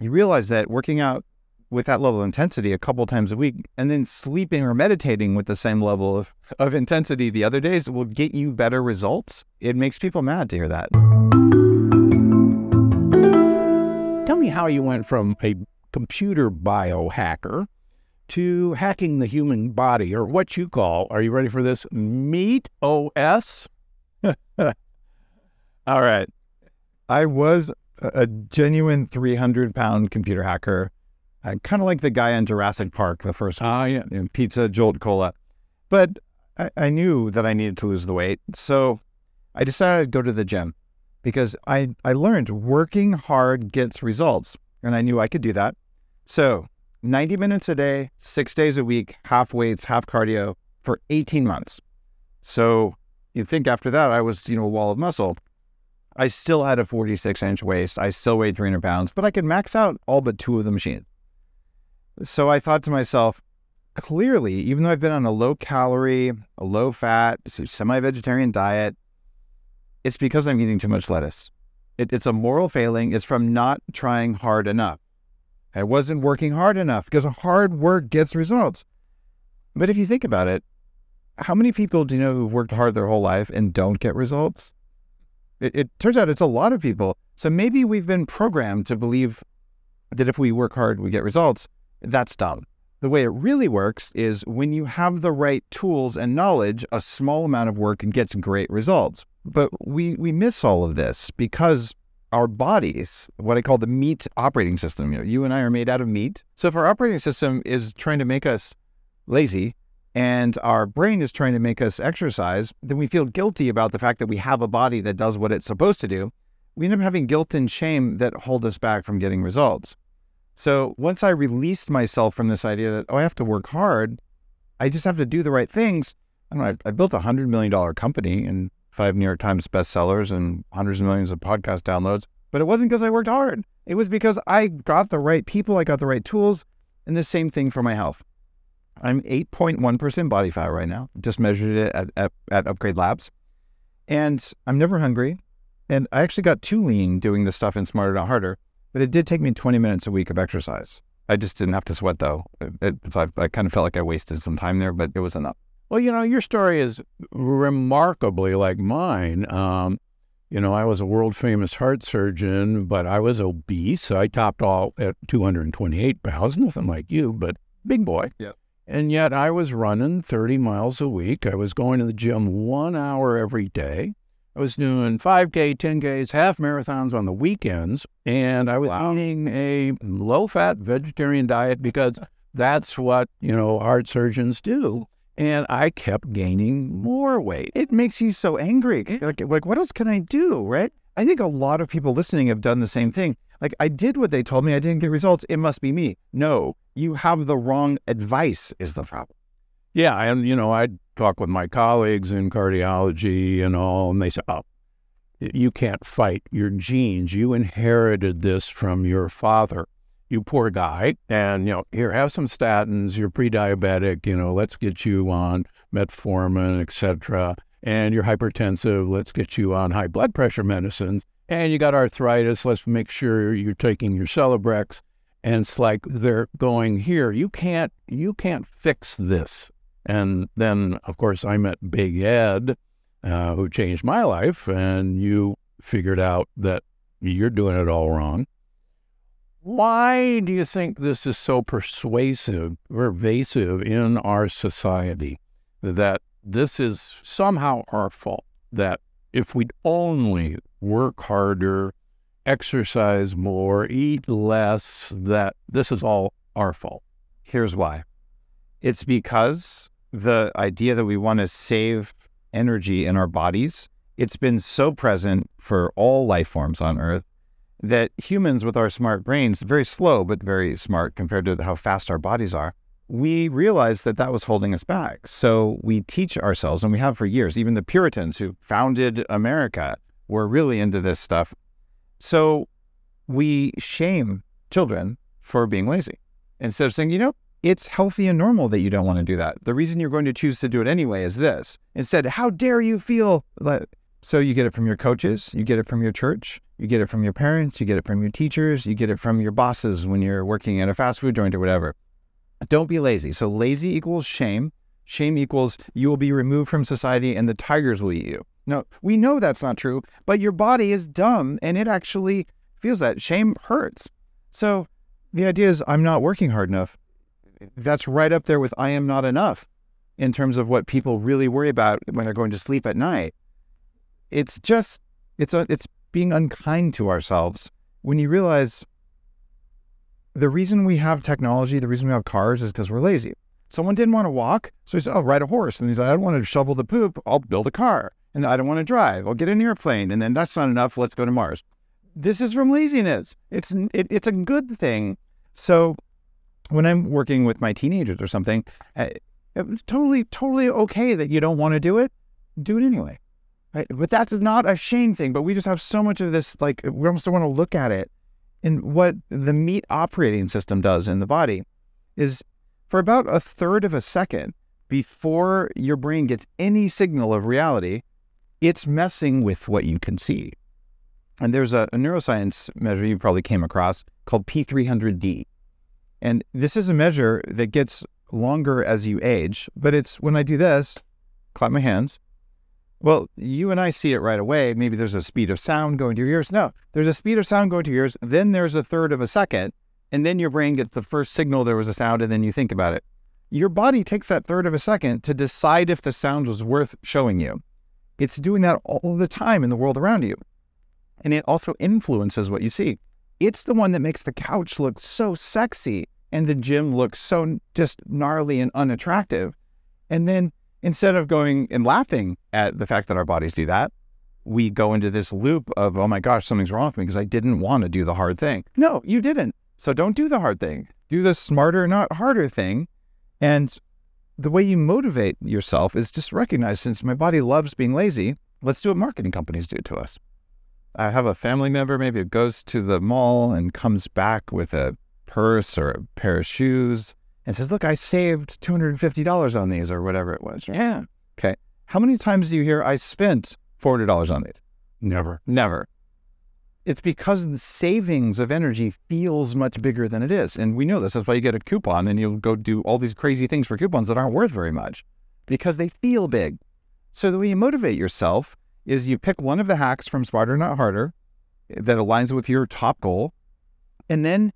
you realize that working out with that level of intensity a couple times a week and then sleeping or meditating with the same level of intensity the other days will get you better results. It makes people mad to hear that. Tell me how you went from a computer biohacker to hacking the human body, or what you call, are you ready for this, mTOS? All right. I was a genuine 300-pound computer hacker. Kind of like the guy in Jurassic Park, the first one. Yeah. Pizza, Jolt, Cola. But I knew that I needed to lose the weight, so I decided to go to the gym because I learned working hard gets results, and I knew I could do that. So 90 minutes a day, 6 days a week, half weights, half cardio for 18 months. So you'd think after that I was, you know, a wall of muscle. I still had a 46-inch waist. I still weighed 300 pounds, but I could max out all but 2 of the machines. So I thought to myself, clearly, even though I've been on a low-calorie, a low-fat, semi-vegetarian diet, it's because I'm eating too much lettuce. It's a moral failing. It's from not trying hard enough. I wasn't working hard enough because hard work gets results. But if you think about it, how many people do you know who've worked hard their whole life and don't get results? It turns out it's a lot of people. So maybe we've been programmed to believe that if we work hard, we get results. That's dumb. The way it really works is when you have the right tools and knowledge, a small amount of work gets great results. But we miss all of this because our bodies, what I call the meat operating system, you know, you and I are made out of meat. So if our operating system is trying to make us lazy and our brain is trying to make us exercise, then we feel guilty about the fact that we have a body that does what it's supposed to do. We end up having guilt and shame that hold us back from getting results. So once I released myself from this idea that, oh, I have to work hard, I just have to do the right things. I don't know, I built a $100 million company and 5 New York Times bestsellers and hundreds of millions of podcast downloads. But it wasn't because I worked hard. It was because I got the right people, I got the right tools, and the same thing for my health. I'm 8.1% body fat right now. Just measured it at Upgrade Labs. And I'm never hungry. And I actually got too lean doing this stuff in Smarter Not Harder. But it did take me 20 minutes a week of exercise. I just didn't have to sweat, though. So I kind of felt like I wasted some time there, but it was enough. Well, you know, your story is remarkably like mine. You know, I was a world-famous heart surgeon, but I was obese. I topped all at 228 pounds, nothing like you, but big boy. Yep. And yet I was running 30 miles a week. I was going to the gym 1 hour every day. I was doing 5K, 10Ks, half marathons on the weekends, and I was eating a low-fat vegetarian diet because that's what, you know, heart surgeons do. And I kept gaining more weight. It makes you so angry. Like, what else can I do, right? I think a lot of people listening have done the same thing. Like, I did what they told me. I didn't get results. It must be me. No, you have the wrong advice is the problem. Yeah, and, you know, I talk with my colleagues in cardiology and all, and they say, oh, you can't fight your genes. You inherited this from your father, you poor guy. And, you know, here, have some statins. You're pre-diabetic. You know, let's get you on metformin, et cetera. And you're hypertensive. Let's get you on high blood pressure medicines. And you got arthritis. Let's make sure you're taking your Celebrex. And it's like they're going here. You can't fix this. And then, of course, I met Big Ed, who changed my life, and you figured out that you're doing it all wrong. Why do you think this is so pervasive in our society, that this is somehow our fault, that if we'd only work harder, exercise more, eat less, that this is all our fault? Here's why. It's because the idea that we want to save energy in our bodies, it's been so present for all life forms on Earth that humans with our smart brains, very slow but very smart compared to how fast our bodies are, we realized that that was holding us back. So we teach ourselves, and we have for years, even the Puritans who founded America were really into this stuff. So we shame children for being lazy instead of saying, you know, it's healthy and normal that you don't want to do that. The reason you're going to choose to do it anyway is this. Instead, how dare you feel So you get it from your coaches, you get it from your church, you get it from your parents, you get it from your teachers, you get it from your bosses when you're working at a fast food joint or whatever. Don't be lazy. So lazy equals shame. Shame equals you will be removed from society and the tigers will eat you. No, we know that's not true, but your body is dumb and it actually feels that. Shame hurts. So the idea is I'm not working hard enough. That's right up there with I am not enough in terms of what people really worry about when they're going to sleep at night. It's just, it's being unkind to ourselves when you realize the reason we have technology, the reason we have cars is because we're lazy. Someone didn't want to walk, so he said, I'll ride a horse. And he's like, I don't want to shovel the poop, I'll build a car. And I don't want to drive, I'll get an airplane. And then that's not enough, let's go to Mars. This is from laziness. It's a good thing. So when I'm working with my teenagers or something, it's totally okay that you don't want to do it anyway. Right? But that's not a shame thing, but we just have so much of this, like, we almost don't want to look at it. And what the meat operating system does in the body is for about a third of a second before your brain gets any signal of reality, it's messing with what you can see. And there's a neuroscience measure you probably came across called P300D. And this is a measure that gets longer as you age, but it's when I do this, clap my hands. Well, you and I see it right away. Maybe there's a speed of sound going to your ears. No, there's a speed of sound going to your ears. Then there's a third of a second. And then your brain gets the first signal there was a sound, and then you think about it. Your body takes that third of a second to decide if the sound was worth showing you. It's doing that all the time in the world around you. And it also influences what you see. It's the one that makes the couch look so sexy and the gym look so just gnarly and unattractive. And then instead of going and laughing at the fact that our bodies do that, we go into this loop of, oh my gosh, something's wrong with me because I didn't want to do the hard thing. No, you didn't. So don't do the hard thing. Do the smarter, not harder thing. And the way you motivate yourself is just recognize, since my body loves being lazy, let's do what marketing companies do to us. I have a family member, maybe it goes to the mall and comes back with a purse or a pair of shoes and says, look, I saved $250 on these or whatever it was. Yeah. Okay. How many times do you hear I spent $400 on these? Never. Never. It's because the savings of energy feels much bigger than it is. And we know this. That's why you get a coupon and you'll go do all these crazy things for coupons that aren't worth very much because they feel big. So the way you motivate yourself is you pick one of the hacks from Smarter Not Harder that aligns with your top goal. And then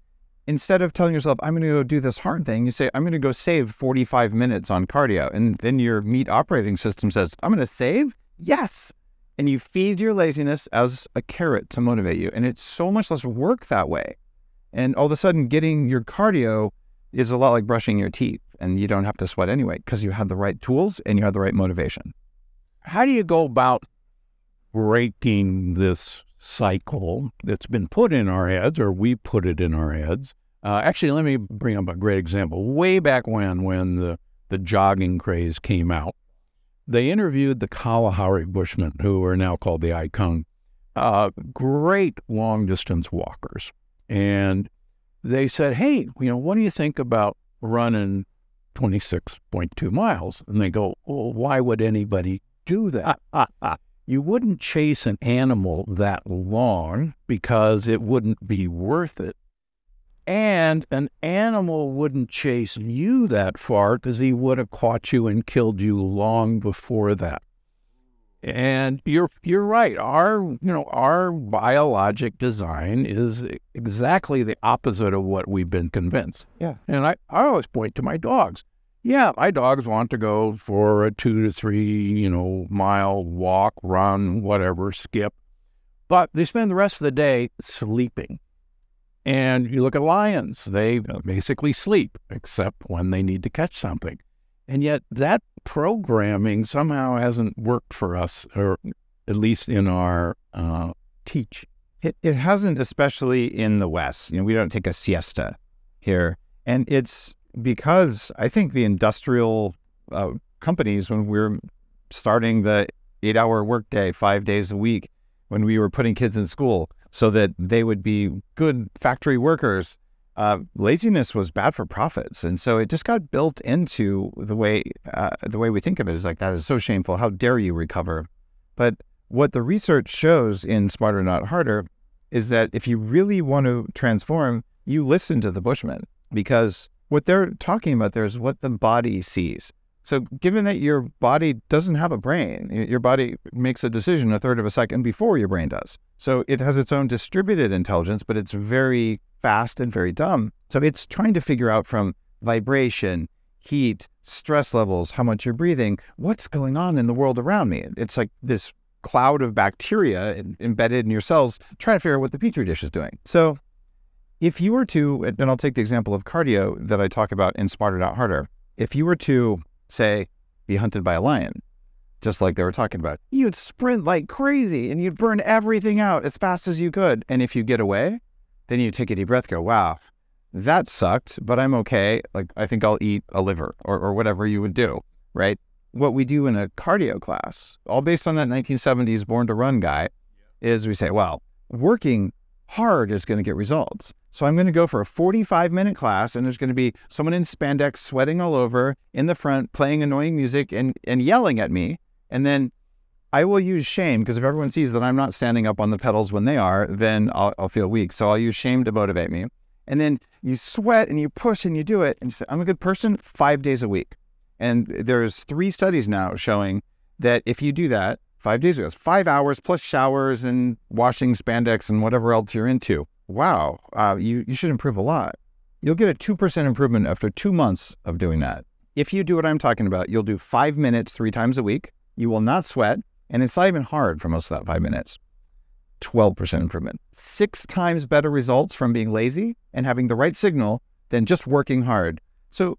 instead of telling yourself, I'm going to go do this hard thing, you say, I'm going to go save 45 minutes on cardio. And then your meat operating system says, I'm going to save? Yes. And you feed your laziness as a carrot to motivate you. And it's so much less work that way. And all of a sudden, getting your cardio is a lot like brushing your teeth. And you don't have to sweat anyway because you have the right tools and you have the right motivation. How do you go about breaking this cycle that's been put in our heads, or we put it in our heads? Actually, let me bring up a great example. Way back when the jogging craze came out, they interviewed the Kalahari Bushmen, who are now called the Aikung, great long-distance walkers. And they said, hey, you know, what do you think about running 26.2 miles? And they go, well, why would anybody do that? You wouldn't chase an animal that long because it wouldn't be worth it. And an animal wouldn't chase you that far because he would have caught you and killed you long before that. And you're right. Our biologic design is exactly the opposite of what we've been convinced. Yeah. And I always point to my dogs. Yeah, my dogs want to go for a 2 to 3, mile walk, run, whatever, skip. But they spend the rest of the day sleeping. And you look at lions, they basically sleep, except when they need to catch something. And yet that programming somehow hasn't worked for us, or at least in our teach. It hasn't, especially in the West. We don't take a siesta here. And it's because I think the industrial companies, when we were starting the 8-hour workday, 5 days a week, when we were putting kids in school, so that they would be good factory workers, laziness was bad for profits. And so it just got built into the way we think of it. It's like, that is so shameful. How dare you recover? But What the research shows in Smarter Not Harder is that if you really want to transform, you listen to the Bushmen, because what they're talking about there is what the body sees. So given that your body doesn't have a brain, your body makes a decision a third of a second before your brain does. So it has its own distributed intelligence, but it's very fast and very dumb. So it's trying to figure out from vibration, heat, stress levels, how much you're breathing, what's going on in the world around me. It's like this cloud of bacteria embedded in your cells, trying to figure out what the Petri dish is doing. So if you were to, and I'll take the example of cardio that I talk about in Smarter Not Harder, if you were to, say, be hunted by a lion, just like they were talking about, you'd sprint like crazy and you'd burn everything out as fast as you could. And if you get away, then you take a deep breath, go, wow, that sucked, but I'm okay. Like, I think I'll eat a liver or whatever you would do, right? What we do in a cardio class, all based on that 1970s Born to Run guy, is we say, well, working hard is going to get results. So I'm going to go for a 45-minute class, and there's going to be someone in spandex sweating all over in the front, playing annoying music and yelling at me. And then I will use shame, because if everyone sees that I'm not standing up on the pedals when they are, then I'll feel weak. So I'll use shame to motivate me. And then you sweat and you push and you do it. And you say, I'm a good person 5 days a week. And there's 3 studies now showing that if you do that 5 days ago, it's 5 hours plus showers and washing spandex and whatever else you're into. Wow, you should improve a lot. You'll get a 2% improvement after 2 months of doing that. If you do what I'm talking about, you'll do 5 minutes 3 times a week. You will not sweat. And it's not even hard for most of that 5 minutes. 12% improvement. 6 times better results from being lazy and having the right signal than just working hard. So,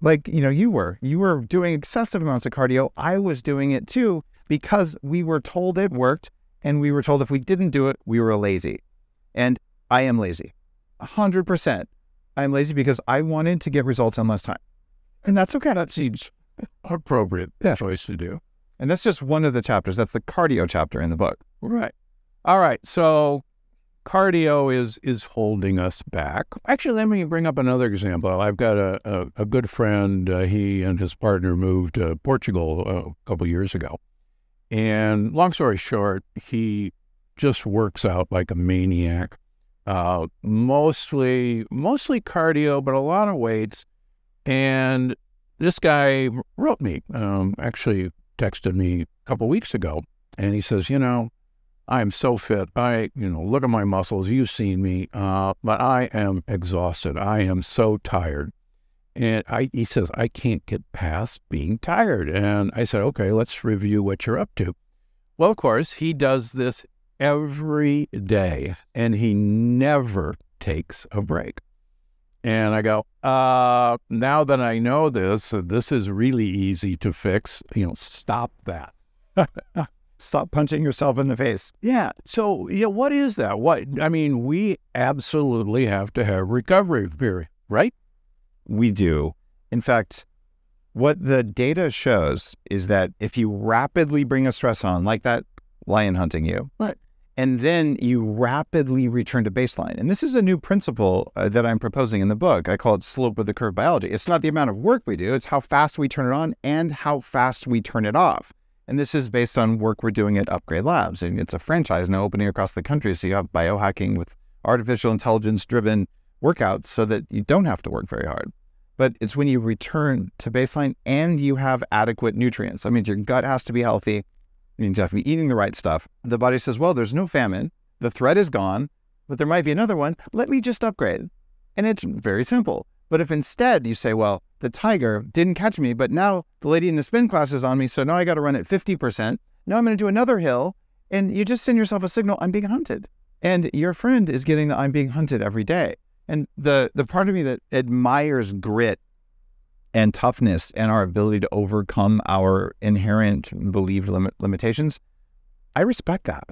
like, you know, you were doing excessive amounts of cardio. I was doing it too, because we were told it worked, and we were told if we didn't do it, we were lazy. And I am lazy, 100%. I'm lazy because I wanted to get results in less time. And that's okay. That seems appropriate choice to do. And that's just one of the chapters. That's the cardio chapter in the book. Right. All right. So cardio is holding us back. Actually, let me bring up another example. I've got a good friend. He and his partner moved to Portugal a couple years ago. And long story short, he just works out like a maniac. Mostly cardio, but a lot of weights. And this guy wrote me, actually texted me a couple weeks ago, and he says, you know, I'm so fit. Look at my muscles. You've seen me, but I am exhausted. I am so tired. And he says, I can't get past being tired. And I said, okay, let's review what you're up to. Well, of course, he does this every day, and he never takes a break. And I go, now that I know this, this is really easy to fix. You know, stop that. Stop punching yourself in the face. Yeah. So, yeah, what is that? We absolutely have to have recovery period, right? We do. In fact, what the data shows is that if you rapidly bring a stress on, like that lion hunting you, right, and then you rapidly return to baseline. And this is a new principle that I'm proposing in the book. I call it slope of the curve biology. It's not the amount of work we do. It's how fast we turn it on and how fast we turn it off. And this is based on work we're doing at Upgrade Labs. And it's a franchise now opening across the country. So you have biohacking with artificial intelligence-driven workouts so that you don't have to work very hard. But it's when you return to baseline and you have adequate nutrients. I mean, your gut has to be healthy. You need to have to be eating the right stuff. The body says, well, there's no famine. The threat is gone, but there might be another one. Let me just upgrade. And it's very simple. But if instead you say, well, the tiger didn't catch me, but now the lady in the spin class is on me, so now I got to run at 50%. Now I'm going to do another hill, and you just send yourself a signal, I'm being hunted. And your friend is getting the I'm being hunted every day. And the part of me that admires grit and toughness and our ability to overcome our inherent believed limitations, I respect that.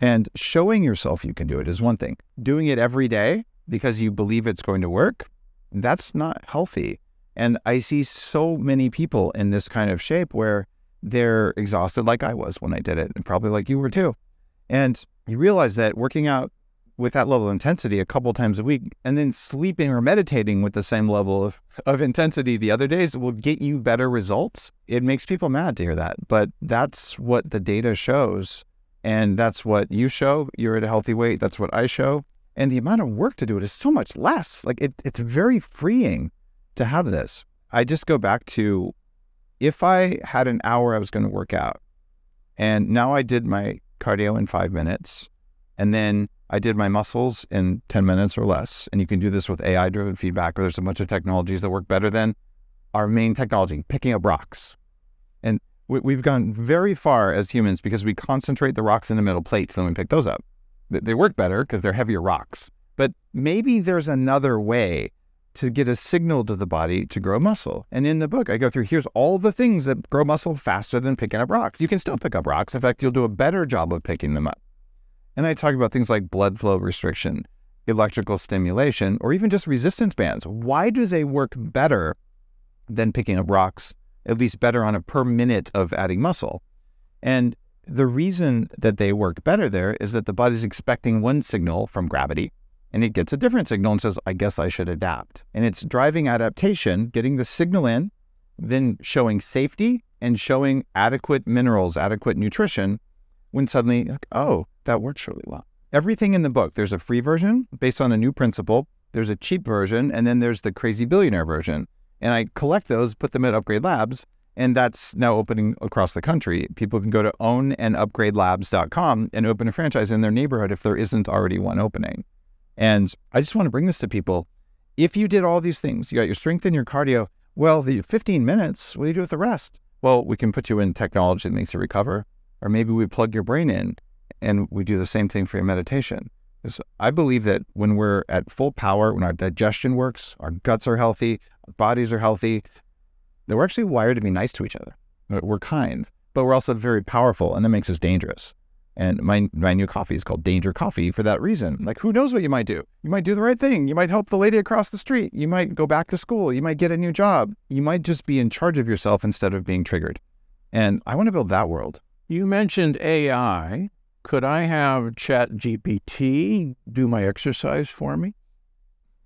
And showing yourself you can do it is one thing. Doing it every day because you believe it's going to work, that's not healthy. And I see so many people in this kind of shape where they're exhausted, like I was when I did it, and probably like you were too. And you realize that working out with that level of intensity a couple times a week, and then sleeping or meditating with the same level of intensity the other days will get you better results. It makes people mad to hear that, but that's what the data shows. And that's what you show. You're at a healthy weight. That's what I show. And the amount of work to do it is so much less. Like it's very freeing to have this. I just go back to, if I had an hour I was going to work out, and now I did my cardio in 5 minutes, and then I did my muscles in 10 minutes or less, and you can do this with AI-driven feedback, or there's a bunch of technologies that work better than our main technology, picking up rocks. And we've gone very far as humans because we concentrate the rocks in the middle plates, and then we pick those up. They work better because they're heavier rocks. But maybe there's another way to get a signal to the body to grow muscle. And in the book, I go through, here's all the things that grow muscle faster than picking up rocks. You can still pick up rocks. In fact, you'll do a better job of picking them up. And I talk about things like blood flow restriction, electrical stimulation, or even just resistance bands. Why do they work better than picking up rocks, at least better on a per minute of adding muscle? And the reason that they work better there is that the body's expecting one signal from gravity, and it gets a different signal and says, I guess I should adapt. And it's driving adaptation, getting the signal in, then showing safety and showing adequate minerals, adequate nutrition, when suddenly, like, oh, that works really well. Everything in the book, there's a free version based on a new principle, there's a cheap version, and then there's the crazy billionaire version. And I collect those, put them at Upgrade Labs, and that's now opening across the country. People can go to ownandupgradelabs.com and open a franchise in their neighborhood if there isn't already one opening. And I just want to bring this to people. If you did all these things, you got your strength and your cardio, well, the 15 minutes, what do you do with the rest? Well, we can put you in technology that makes you recover, or maybe we plug your brain in, and we do the same thing for your meditation. Because I believe that when we're at full power, when our digestion works, our guts are healthy, our bodies are healthy, that we're actually wired to be nice to each other. We're kind, but we're also very powerful, and that makes us dangerous. And my new coffee is called Danger Coffee for that reason. Like, who knows what you might do? You might do the right thing. You might help the lady across the street. You might go back to school. You might get a new job. You might just be in charge of yourself instead of being triggered. And I want to build that world. You mentioned AI. Could I have ChatGPT do my exercise for me?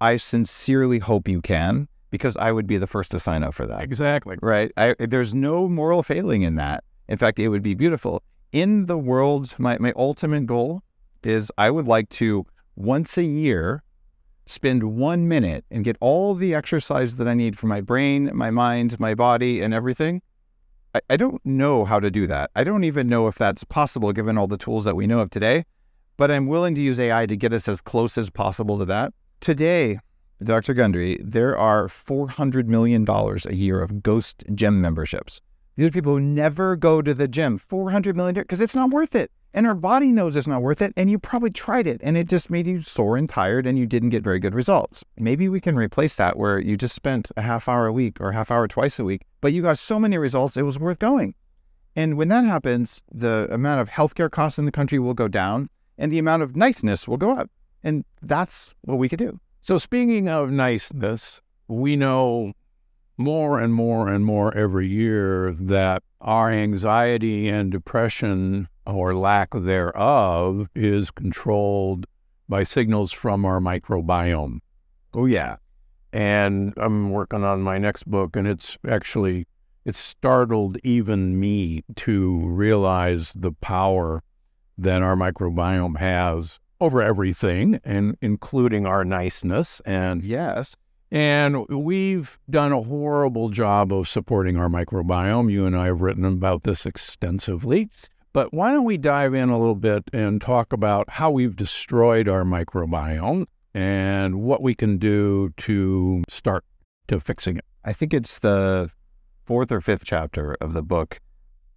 I sincerely hope you can, because I would be the first to sign up for that. Exactly. Right? There's no moral failing in that. In fact, it would be beautiful. In the world, my ultimate goal is I would like to, once a year, spend 1 minute and get all the exercise that I need for my brain, my mind, my body, and everything. I don't know how to do that. I don't even know if that's possible given all the tools that we know of today, but I'm willing to use AI to get us as close as possible to that. Today, Dr. Gundry, there are $400 million a year of ghost gym memberships. These are people who never go to the gym. $400 million, because it's not worth it. And our body knows it's not worth it, and you probably tried it, and it just made you sore and tired, and you didn't get very good results. Maybe we can replace that where you just spent a half hour a week or a half hour twice a week, but you got so many results, it was worth going. And when that happens, the amount of healthcare costs in the country will go down, and the amount of niceness will go up. And that's what we could do. So speaking of niceness, we know more and more and more every year that our anxiety and depression, or lack thereof, is controlled by signals from our microbiome. Oh, yeah. And I'm working on my next book, and it startled even me to realize the power that our microbiome has over everything, and including our niceness. And yes, and we've done a horrible job of supporting our microbiome. You and I have written about this extensively. But why don't we dive in a little bit and talk about how we've destroyed our microbiome and what we can do to start to fixing it. I think it's the 4th or 5th chapter of the book.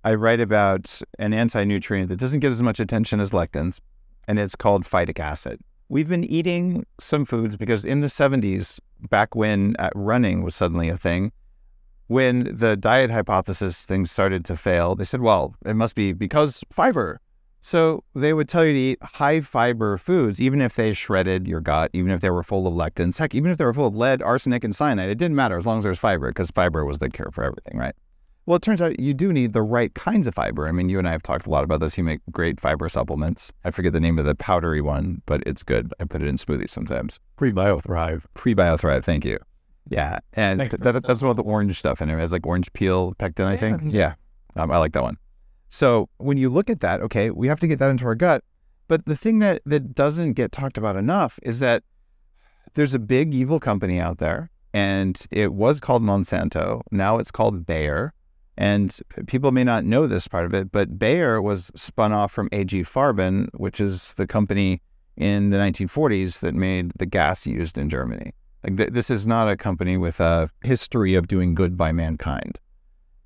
I write about an anti-nutrient that doesn't get as much attention as lectins, and it's called phytic acid. We've been eating some foods because in the 70s, back when running was suddenly a thing, when the diet hypothesis things started to fail, they said, well, it must be because fiber. So they would tell you to eat high fiber foods, even if they shredded your gut, even if they were full of lectins, heck, even if they were full of lead, arsenic, and cyanide, it didn't matter as long as there was fiber, because fiber was the cure for everything, right? Well, it turns out you do need the right kinds of fiber. I mean, you and I have talked a lot about this. You make great fiber supplements. I forget the name of the powdery one, but it's good. I put it in smoothies sometimes. Pre-bio thrive. Pre-bio thrive. Thank you. Yeah. And that's one of the orange stuff in it. It has like orange peel, pectin, I think. Yeah. I like that one. So when you look at that, okay, we have to get that into our gut. But the thing that doesn't get talked about enough is that there's a big evil company out there, and it was called Monsanto. Now it's called Bayer. And people may not know this part of it, but Bayer was spun off from AG Farben, which is the company in the 1940s that made the gas used in Germany. Like this is not a company with a history of doing good by mankind.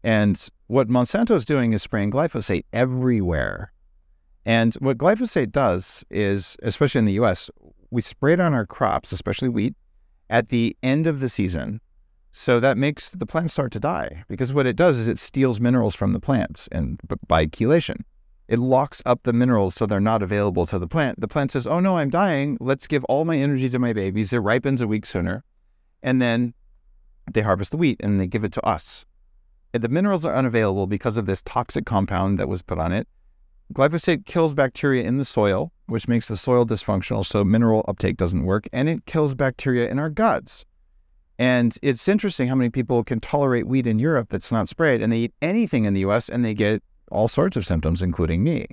And what Monsanto is doing is spraying glyphosate everywhere. And what glyphosate does is, especially in the U.S., we spray it on our crops, especially wheat, at the end of the season. So that makes the plants start to die, because what it does is it steals minerals from the plants, and by chelation. It locks up the minerals so they're not available to the plant. The plant says, oh no, I'm dying. Let's give all my energy to my babies. It ripens a week sooner. And then they harvest the wheat and they give it to us. And the minerals are unavailable because of this toxic compound that was put on it. Glyphosate kills bacteria in the soil, which makes the soil dysfunctional, so mineral uptake doesn't work, and it kills bacteria in our guts. And it's interesting how many people can tolerate wheat in Europe that's not sprayed, and they eat anything in the U.S., and they get all sorts of symptoms, including me.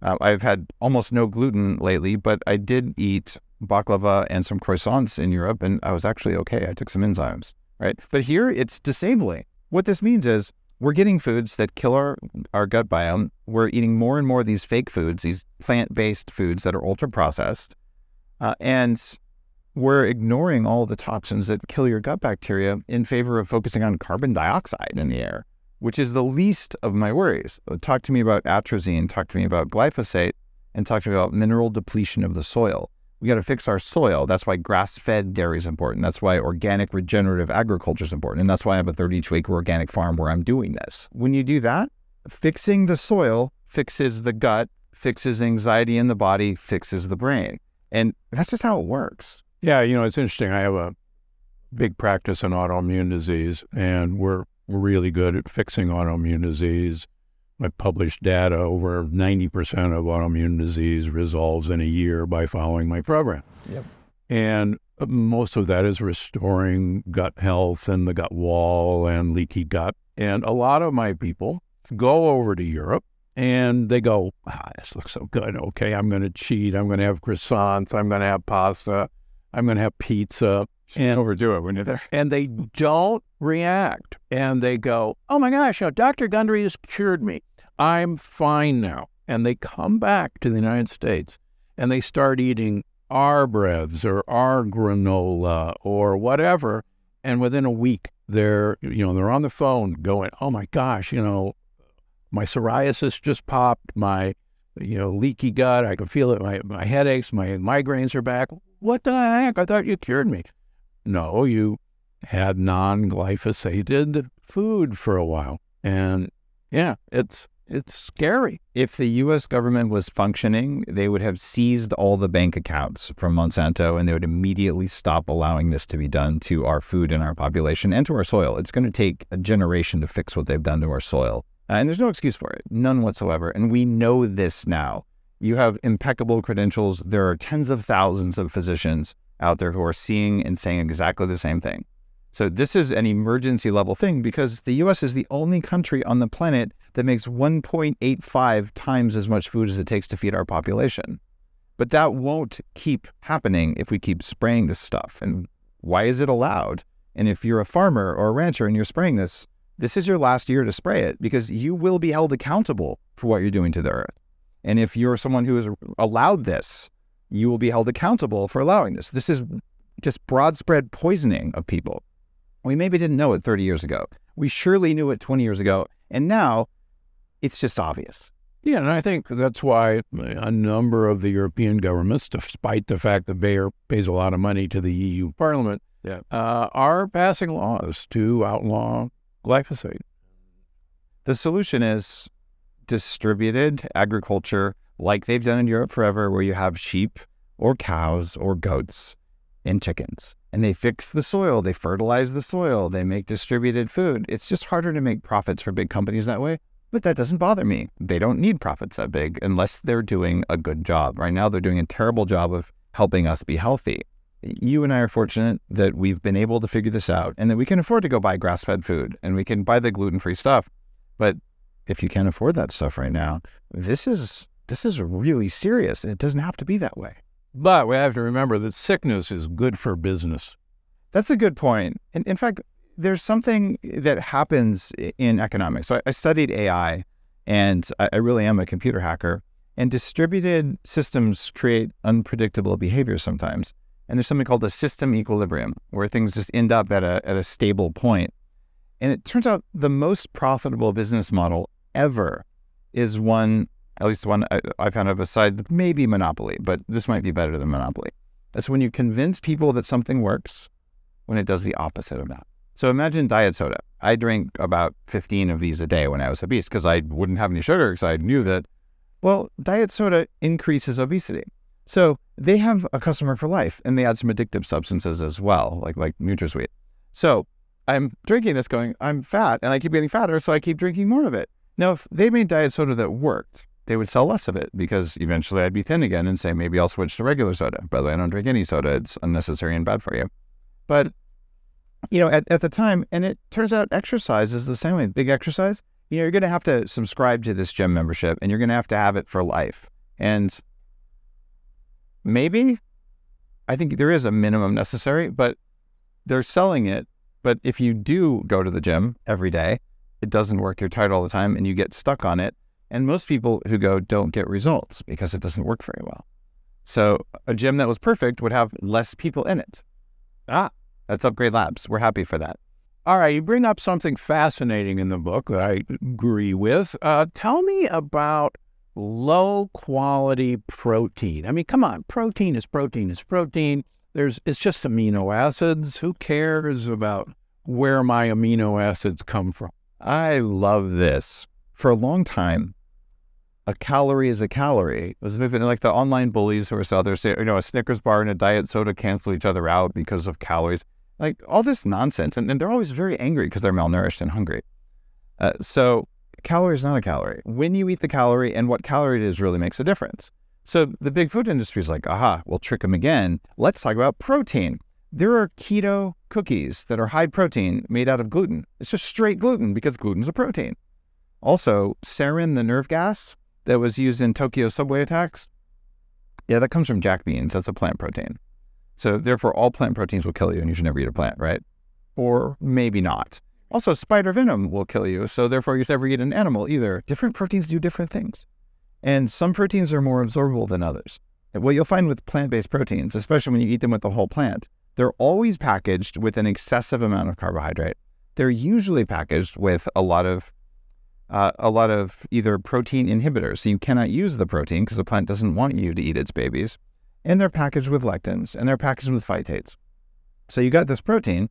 I've had almost no gluten lately, but I did eat baklava and some croissants in Europe, and I was actually okay. I took some enzymes, right? But here, it's disabling. What this means is, we're getting foods that kill our gut biome. We're eating more and more of these fake foods, these plant-based foods that are ultra-processed. And we're ignoring all the toxins that kill your gut bacteria in favor of focusing on carbon dioxide in the air, which is the least of my worries. Talk to me about atrazine, talk to me about glyphosate, and talk to me about mineral depletion of the soil. We got to fix our soil. That's why grass-fed dairy is important. That's why organic regenerative agriculture is important. And that's why I have a 32-acre organic farm where I'm doing this. When you do that, fixing the soil fixes the gut, fixes anxiety in the body, fixes the brain. And that's just how it works. Yeah, you know, it's interesting. I have a big practice in autoimmune disease, and we're really good at fixing autoimmune disease. I published data over 90% of autoimmune disease resolves in a year by following my program. Yep. And most of that is restoring gut health and the gut wall and leaky gut. And a lot of my people go over to Europe and they go, this looks so good. Okay, I'm going to cheat. I'm going to have croissants. I'm going to have pasta. I'm going to have pizza. And overdo it when you're there. And they don't react. And they go, oh my gosh, you know, Dr. Gundry has cured me. I'm fine now. And they come back to the United States and they start eating our breads or our granola or whatever. And within a week, they're on the phone going, oh my gosh, you know, my psoriasis just popped, my, you know, leaky gut, I can feel it, my headaches, my migraines are back. What the heck? I thought you cured me. No, you had non-glyphosated food for a while. And yeah, it's scary. If the U.S. government was functioning, they would have seized all the bank accounts from Monsanto, and they would immediately stop allowing this to be done to our food and our population and to our soil. It's going to take a generation to fix what they've done to our soil. And there's no excuse for it, none whatsoever. And we know this now. You have impeccable credentials. There are tens of thousands of physicians out there who are seeing and saying exactly the same thing. So this is an emergency level thing, because the U.S. is the only country on the planet that makes 1.85 times as much food as it takes to feed our population. But that won't keep happening if we keep spraying this stuff. And why is it allowed? And if you're a farmer or a rancher and you're spraying this, this is your last year to spray it, because you will be held accountable for what you're doing to the earth. And if you're someone who has allowed this, you will be held accountable for allowing this. This is just broad spread poisoning of people. We maybe didn't know it 30 years ago. We surely knew it 20 years ago. And now it's just obvious. Yeah, and I think that's why a number of the European governments, despite the fact that Bayer pays a lot of money to the EU Parliament, are passing laws to outlaw glyphosate. The solution is distributed agriculture, like they've done in Europe forever, where you have sheep or cows or goats and chickens. and they fix the soil, they fertilize the soil, they make distributed food. It's just harder to make profits for big companies that way, but that doesn't bother me. They don't need profits that big unless they're doing a good job. Right now, they're doing a terrible job of helping us be healthy. You and I are fortunate that we've been able to figure this out and that we can afford to go buy grass-fed food and we can buy the gluten-free stuff. But if you can't afford that stuff right now, this is really serious, and it doesn't have to be that way. But we have to remember that sickness is good for business. That's a good point. And in fact, there's something that happens in economics. So I studied AI, and I really am a computer hacker, and distributed systems create unpredictable behavior sometimes. And there's something called a system equilibrium, where things just end up at a stable point. And it turns out the most profitable business model ever is one, at least one I found of a side, maybe monopoly, but this might be better than monopoly. That's when you convince people that something works when it does the opposite of that. So imagine diet soda. I drank about 15 of these a day when I was obese because I wouldn't have any sugar because I knew that, well, diet soda increases obesity. So they have a customer for life, and they add some addictive substances as well, like NutraSweet. So I'm drinking this going, I'm fat, and I keep getting fatter, so I keep drinking more of it. Now, if they made diet soda that worked, they would sell less of it because eventually I'd be thin again and say, maybe I'll switch to regular soda. By the way, I don't drink any soda. It's unnecessary and bad for you. But, you know, at the time, and it turns out exercise is the same way. Big exercise, you know, you're going to have to subscribe to this gym membership, and you're going to have it for life. And maybe, I think there is a minimum necessary, but they're selling it. But if you do go to the gym every day, it doesn't work. You're tired all the time and you get stuck on it. And most people who go don't get results because it doesn't work very well. So a gym that was perfect would have less people in it. Ah, that's Upgrade Labs. We're happy for that. All right, you bring up something fascinating in the book that I agree with. Tell me about low-quality protein. I mean, come on, protein is protein is protein. It's just amino acids. Who cares about where my amino acids come from? I love this. For a long time, a calorie is a calorie. It was a bit like the online bullies who are so they're saying, you know, a Snickers bar and a diet soda cancel each other out because of calories. Like all this nonsense. And they're always very angry because they're malnourished and hungry. So calorie is not a calorie. When you eat the calorie and what calorie it is really makes a difference. So the big food industry is like, aha, we'll trick them again. Let's talk about protein. There are keto cookies that are high protein made out of gluten. It's just straight gluten because gluten's a protein. Also, sarin, the nerve gas that was used in Tokyo subway attacks, yeah, that comes from jack beans. That's a plant protein. So therefore, all plant proteins will kill you and you should never eat a plant, right? Or maybe not. Also, spider venom will kill you, so therefore you should never eat an animal either. Different proteins do different things. And some proteins are more absorbable than others. And what you'll find with plant-based proteins, especially when you eat them with the whole plant, they're always packaged with an excessive amount of carbohydrate. They're usually packaged with a lot of either protein inhibitors, so you cannot use the protein because the plant doesn't want you to eat its babies. And they're packaged with lectins, and they're packaged with phytates. So you got this protein,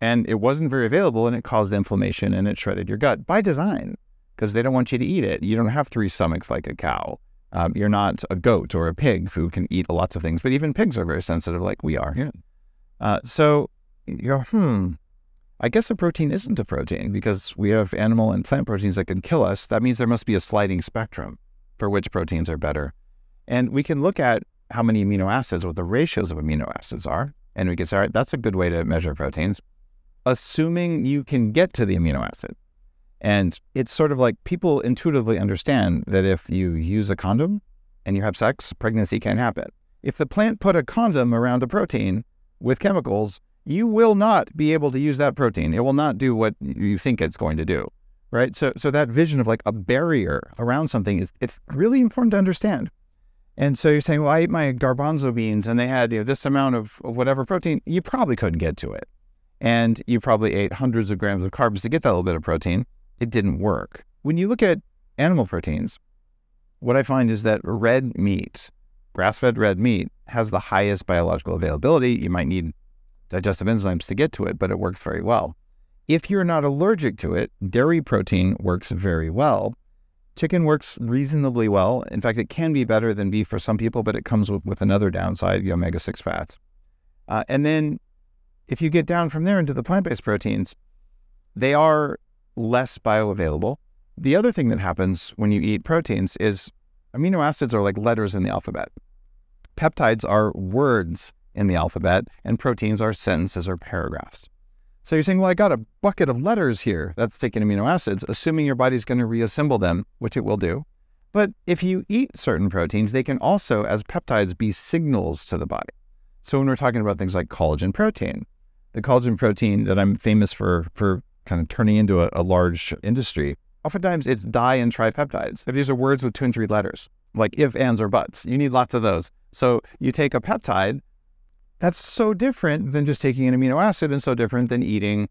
and it wasn't very available, and it caused inflammation, and it shredded your gut by design, because they don't want you to eat it. You don't have three stomachs like a cow. You're not a goat or a pig who can eat lots of things, but even pigs are very sensitive like we are. Yeah. So you go, I guess a protein isn't a protein because we have animal and plant proteins that can kill us. That means there must be a sliding spectrum for which proteins are better. And we can look at how many amino acids, what the ratios of amino acids are, and we can say, all right, that's a good way to measure proteins, assuming you can get to the amino acid. And it's sort of like people intuitively understand that if you use a condom and you have sex, pregnancy can't happen. If the plant put a condom around a protein with chemicals, you will not be able to use that protein. It will not do what you think it's going to do, right? So that vision of like a barrier around something, it's really important to understand. And so you're saying, well, I ate my garbanzo beans and they had this amount of whatever protein. You probably couldn't get to it. And you probably ate hundreds of grams of carbs to get that little bit of protein. It didn't work. When you look at animal proteins, what I find is that red meat, grass-fed red meat, has the highest biological availability. You might need digestive enzymes to get to it, but it works very well. If you're not allergic to it, dairy protein works very well. Chicken works reasonably well. In fact, it can be better than beef for some people, but it comes with another downside, the omega-6 fats. And then If you get down from there into the plant-based proteins, they are less bioavailable. The other thing that happens when you eat proteins is amino acids are like letters in the alphabet. Peptides are words in the alphabet, and proteins are sentences or paragraphs. So you're saying, well, I got a bucket of letters here that's taking amino acids, assuming your body's going to reassemble them, which it will do. But if you eat certain proteins, they can also, as peptides, be signals to the body. So when we're talking about things like collagen protein, the collagen protein that I'm famous for kind of turning into a large industry, oftentimes it's di and tripeptides. These are words with 2 and 3 letters, like if, ands, or buts. You need lots of those. So you take a peptide, that's so different than just taking an amino acid and so different than eating,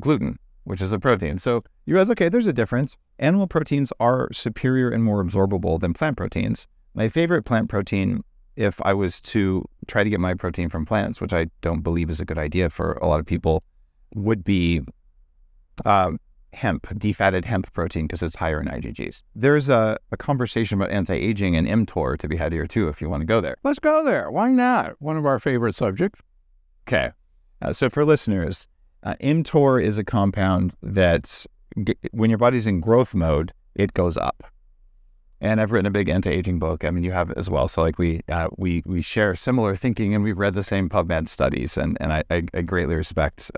gluten, which is a protein. So you realize, okay, there's a difference. Animal proteins are superior and more absorbable than plant proteins. My favorite plant protein, if I was to try to get my protein from plants, which I don't believe is a good idea for a lot of people, would be hemp, defatted hemp protein, because it's higher in IgGs. There's a conversation about anti-aging and mTOR to be had here too, if you want to go there. Let's go there. Why not? One of our favorite subjects. Okay. So for listeners, mTOR is a compound that when your body's in growth mode, it goes up. And I've written a big anti-aging book. I mean, you have it as well. So like we share similar thinking, and we've read the same PubMed studies, and I greatly respect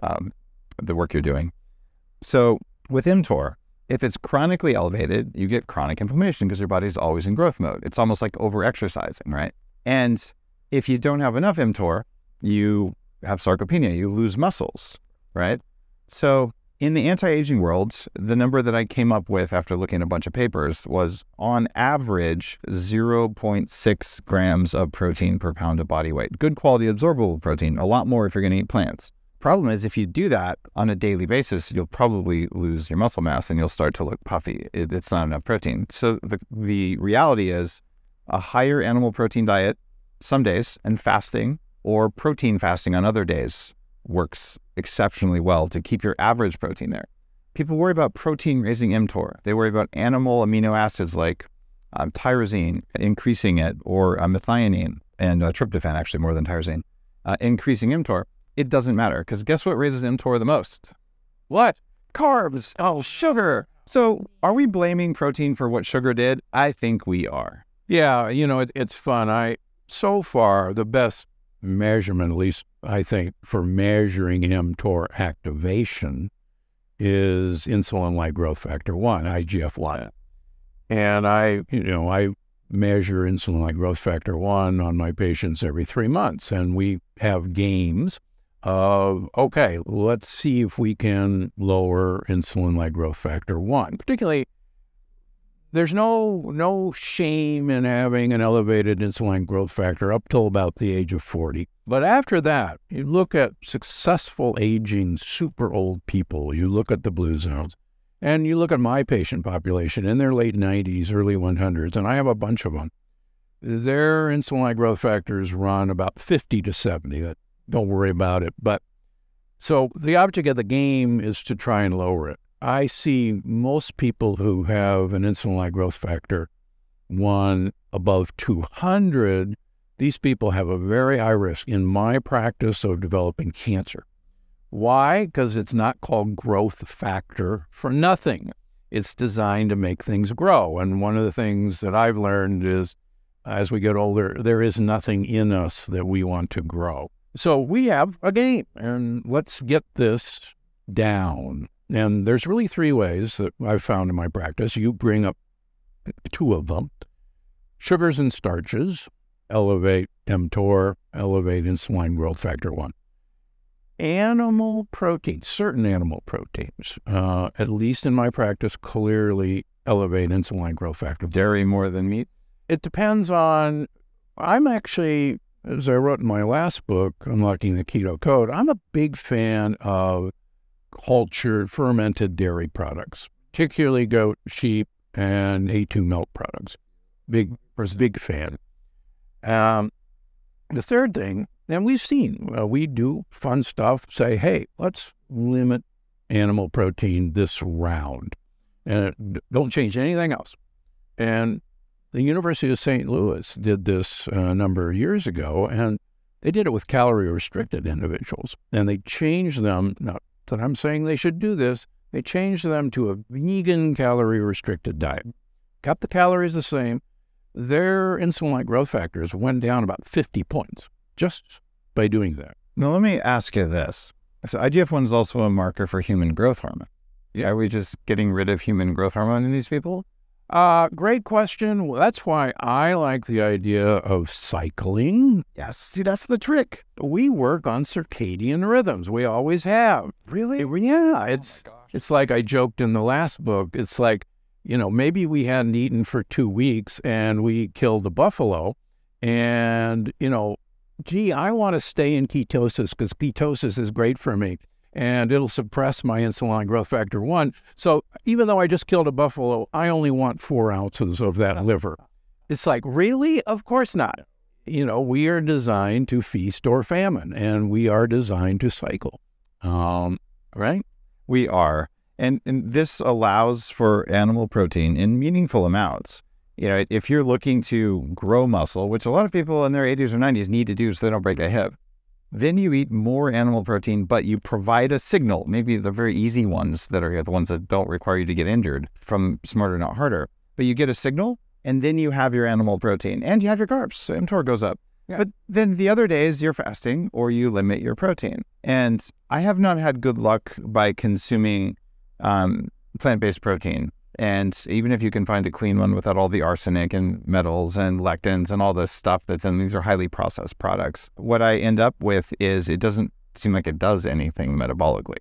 the work you're doing. So with mTOR, if it's chronically elevated, you get chronic inflammation because your body's always in growth mode. It's almost like over-exercising, right? And if you don't have enough mTOR, you have sarcopenia, you lose muscles, right? So in the anti-aging world, the number that I came up with after looking at a bunch of papers was on average 0.6 grams of protein per pound of body weight. Good quality absorbable protein, a lot more if you're going to eat plants. Problem is, if you do that on a daily basis, you'll probably lose your muscle mass and you'll start to look puffy. It's not enough protein. So the reality is a higher animal protein diet some days and fasting or protein fasting on other days works exceptionally well to keep your average protein there. People worry about protein raising mTOR. They worry about animal amino acids like tyrosine increasing it, or methionine and tryptophan, actually more than tyrosine, increasing mTOR. It doesn't matter, because guess what raises mTOR the most? What? Carbs. Oh, sugar. So are we blaming protein for what sugar did? I think we are. Yeah, it's fun. So far, the best measurement, at least I think, for measuring mTOR activation is insulin-like growth factor 1, IGF-1. And I measure insulin-like growth factor 1 on my patients every 3 months, and we have games of, okay, let's see if we can lower insulin-like growth factor 1. Particularly, there's no shame in having an elevated insulin growth factor up till about the age of 40. But after that, you look at successful aging, super old people, you look at the blue zones, and you look at my patient population in their late 90s, early 100s, and I have a bunch of them. Their insulin-like growth factors run about 50 to 70. Don't worry about it. But so the object of the game is to try and lower it. I see most people who have an insulin-like growth factor 1 above 200, these people have a very high risk in my practice of developing cancer. Why? Because it's not called growth factor for nothing. It's designed to make things grow. And one of the things that I've learned is as we get older, there is nothing in us that we want to grow. So we have a game, and let's get this down. And there's really 3 ways that I've found in my practice. You bring up 2 of them. Sugars and starches elevate mTOR, elevate insulin growth factor 1. Animal proteins, certain animal proteins, at least in my practice, clearly elevate insulin growth factor 1. Dairy more than meat? It depends on, as I wrote in my last book, Unlocking the Keto Code, I'm a big fan of cultured, fermented dairy products, particularly goat, sheep, and A2 milk products. Big fan. The third thing, and we've seen, we do fun stuff, say, hey, let's limit animal protein this round, and don't change anything else. And the University of St. Louis did this a number of years ago, and They did it with calorie-restricted individuals, and they changed them, not that I'm saying they should do this, they changed them to a vegan calorie-restricted diet. Kept the calories the same. Their insulin-like growth factors went down about 50 points just by doing that. Now, let me ask you this. So IGF-1 is also a marker for human growth hormone. Yeah, are we just getting rid of human growth hormone in these people? Great question. Well, that's why I like the idea of cycling. Yes, see, that's the trick. We work on circadian rhythms. We always have. Really? Yeah. It's like I joked in the last book. It's like, you know, maybe we hadn't eaten for 2 weeks and we killed a buffalo and, you know, gee, I want to stay in ketosis because ketosis is great for me, and it'll suppress my insulin growth factor 1. So even though I just killed a buffalo, I only want 4 ounces of that liver. It's like, really? Of course not. You know, we are designed to feast or famine, and we are designed to cycle, right? We are. And this allows for animal protein in meaningful amounts. You know, if you're looking to grow muscle, which a lot of people in their 80s or 90s need to do so they don't break a hip, then you eat more animal protein, but you provide a signal, maybe the very easy ones that are the ones that don't require you to get injured from Smarter Not Harder. But you get a signal, and then you have your animal protein, and you have your carbs, so mTOR goes up. Yeah. But then the other days, you're fasting, or you limit your protein. And I have not had good luck by consuming plant-based protein. And even if you can find a clean one without all the arsenic and metals and lectins and all this stuff that's in, these are highly processed products. What I end up with is it doesn't seem like it does anything metabolically,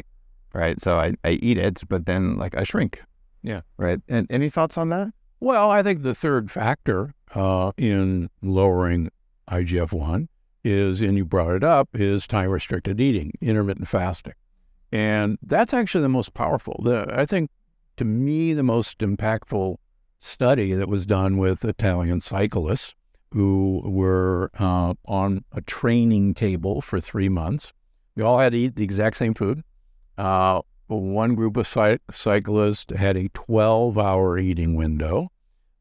right? So I eat it, but then like I shrink. Yeah. Right. And any thoughts on that? Well, I think the third factor in lowering IGF-1 is, and you brought it up, is time-restricted eating, intermittent fasting. And that's actually the most powerful. I think, to me, the most impactful study that was done with Italian cyclists who were on a training table for 3 months. We all had to eat the exact same food. One group of cyclists had a 12-hour eating window.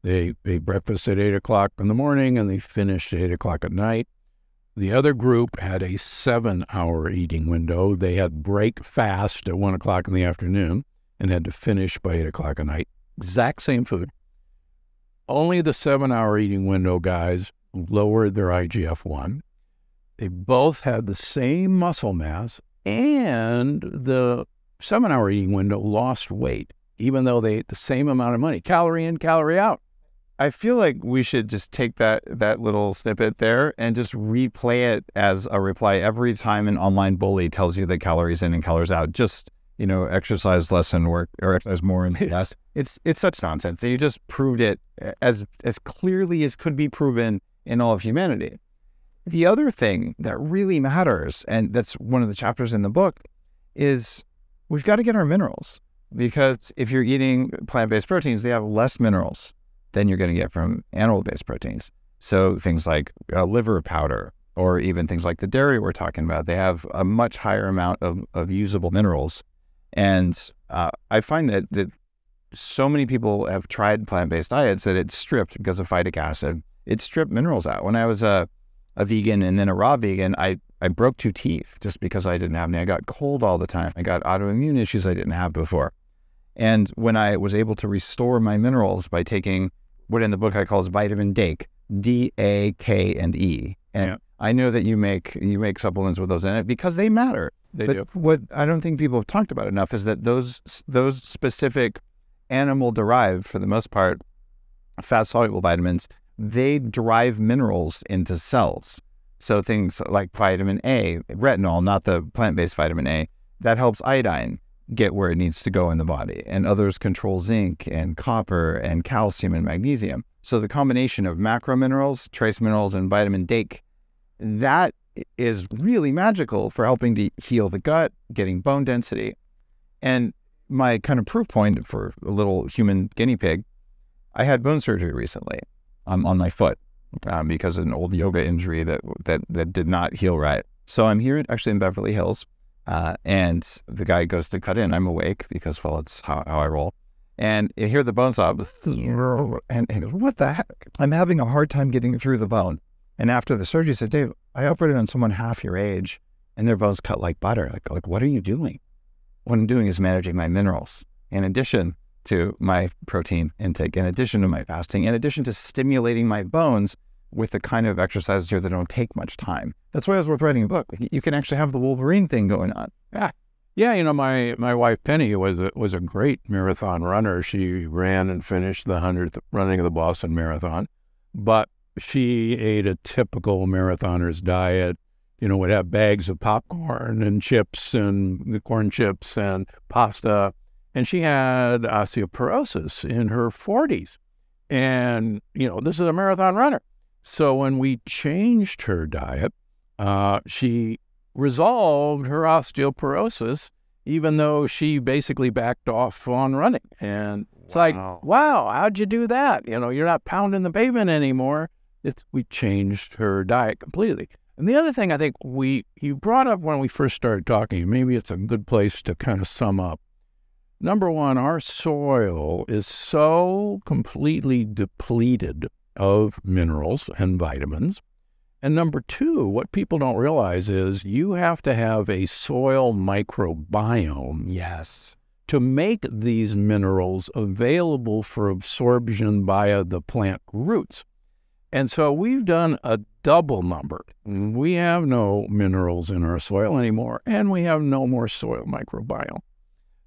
They breakfast at 8 o'clock in the morning and they finished at 8 o'clock at night. The other group had a 7-hour eating window. They had break fast at 1 o'clock in the afternoon and had to finish by 8 o'clock at night. Exact same food. Only the 7-hour eating window guys lowered their IGF-1. They both had the same muscle mass, and the 7-hour eating window lost weight, even though they ate the same amount of money. Calorie in, calorie out. I feel like we should just take that little snippet there and just replay it as a reply every time an online bully tells you that calories in and calories out. Just, you know, exercise less and work, or exercise more and less. It's such nonsense. And you just proved it as clearly as could be proven in all of humanity. The other thing that really matters, and that's one of the chapters in the book, is we've got to get our minerals. Because if you're eating plant-based proteins, they have less minerals than you're going to get from animal-based proteins. So things like liver powder, or even things like the dairy we're talking about, they have a much higher amount of usable minerals. And I find that so many people have tried plant-based diets that it's stripped, because of phytic acid, it stripped minerals out. When I was a vegan and then a raw vegan, I broke 2 teeth just because I didn't have any. I got cold all the time. I got autoimmune issues I didn't have before. And when I was able to restore my minerals by taking what in the book I call is vitamin DAKE, D-A-K-E. And yeah. I know that you make supplements with those in it because they matter. They do. What I don't think people have talked about enough is that those specific animal-derived, for the most part, fat-soluble vitamins, they drive minerals into cells. So things like vitamin A, retinol, not the plant-based vitamin A, that helps iodine get where it needs to go in the body. And others control zinc and copper and calcium and magnesium. So the combination of macro minerals, trace minerals, and vitamin DAKE, that is really magical for helping to heal the gut, getting bone density. And my kind of proof point for a little human guinea pig, I had bone surgery recently on my foot because of an old yoga injury that did not heal right. So I'm here actually in Beverly Hills, and the guy goes to cut in. I'm awake because, well, it's how I roll. And you hear the bone sob, and he goes, what the heck? I'm having a hard time getting through the bone. And after the surgery, he said, Dave, I operated on someone half your age and their bones cut like butter. Like, what are you doing? What I'm doing is managing my minerals in addition to my protein intake, in addition to my fasting, in addition to stimulating my bones with the kind of exercises here that don't take much time. That's why it was worth writing a book. You can actually have the Wolverine thing going on. Yeah. Yeah, you know, my wife Penny was a great marathon runner. She ran and finished the 100th running of the Boston Marathon, but she ate a typical marathoner's diet. You know, would have bags of popcorn and chips and corn chips and pasta, and she had osteoporosis in her 40s. And you know, this is a marathon runner. So when we changed her diet, she resolved her osteoporosis, even though she basically backed off on running. And it's like, wow, how'd you do that? You know, you're not pounding the pavement anymore. We changed her diet completely. And the other thing I think you brought up when we first started talking, maybe it's a good place to kind of sum up. Number one, our soil is so completely depleted of minerals and vitamins. And number two, what people don't realize is you have to have a soil microbiome, yes, to make these minerals available for absorption via the plant roots. And so we've done a double number. We have no minerals in our soil anymore, and we have no more soil microbiome.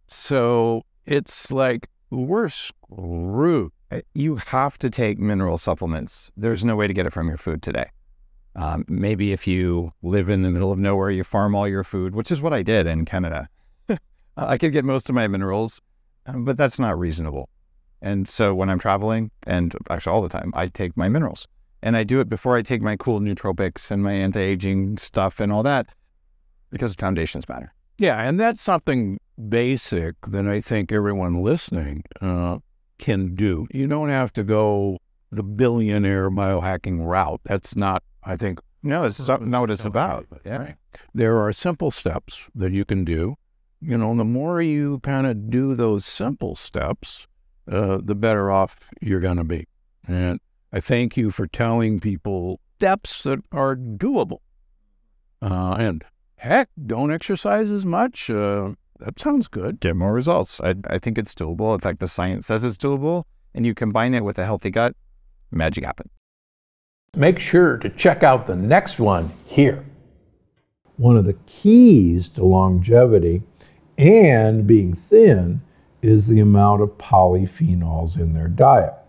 So it's like we're screwed. You have to take mineral supplements. There's no way to get it from your food today. Maybe if you live in the middle of nowhere, you farm all your food, which is what I did in Canada. I could get most of my minerals, but that's not reasonable. And so when I'm traveling, and actually all the time, I take my minerals. And I do it before I take my cool nootropics and my anti-aging stuff and all that, because foundations matter. Yeah, and that's something basic that I think everyone listening can do. You don't have to go the billionaire biohacking route. That's not, I think. No, it's not what it's about. Yeah. Right. There are simple steps that you can do. You know, the more you kind of do those simple steps, the better off you're going to be. And I thank you for telling people steps that are doable. And heck, don't exercise as much. That sounds good. Get more results. I think it's doable. In fact, the science says it's doable. And you combine it with a healthy gut, magic happens. Make sure to check out the next one here. One of the keys to longevity and being thin is the amount of polyphenols in their diet.